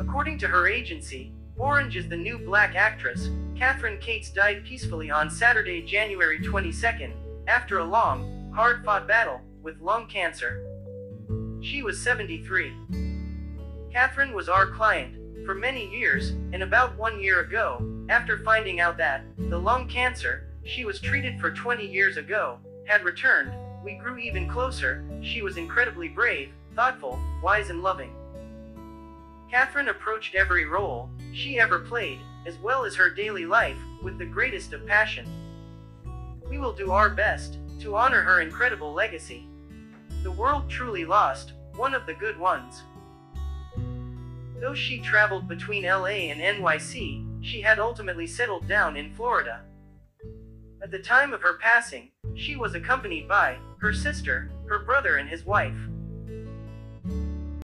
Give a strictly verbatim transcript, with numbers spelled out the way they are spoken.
According to her agency, Orange Is the New Black actress, Kathryn Kates died peacefully on Saturday, January twenty-second, after a long, hard-fought battle with lung cancer. She was seventy-three. Kathryn was our client for many years, and about one year ago, after finding out that the lung cancer she was treated for twenty years ago had returned, we grew even closer. She was incredibly brave, thoughtful, wise, and loving. Kathryn approached every role she ever played, as well as her daily life, with the greatest of passion. We will do our best to honor her incredible legacy. The world truly lost one of the good ones. Though she traveled between L A and N Y C, she had ultimately settled down in Florida. At the time of her passing, she was accompanied by her sister, her brother, and his wife.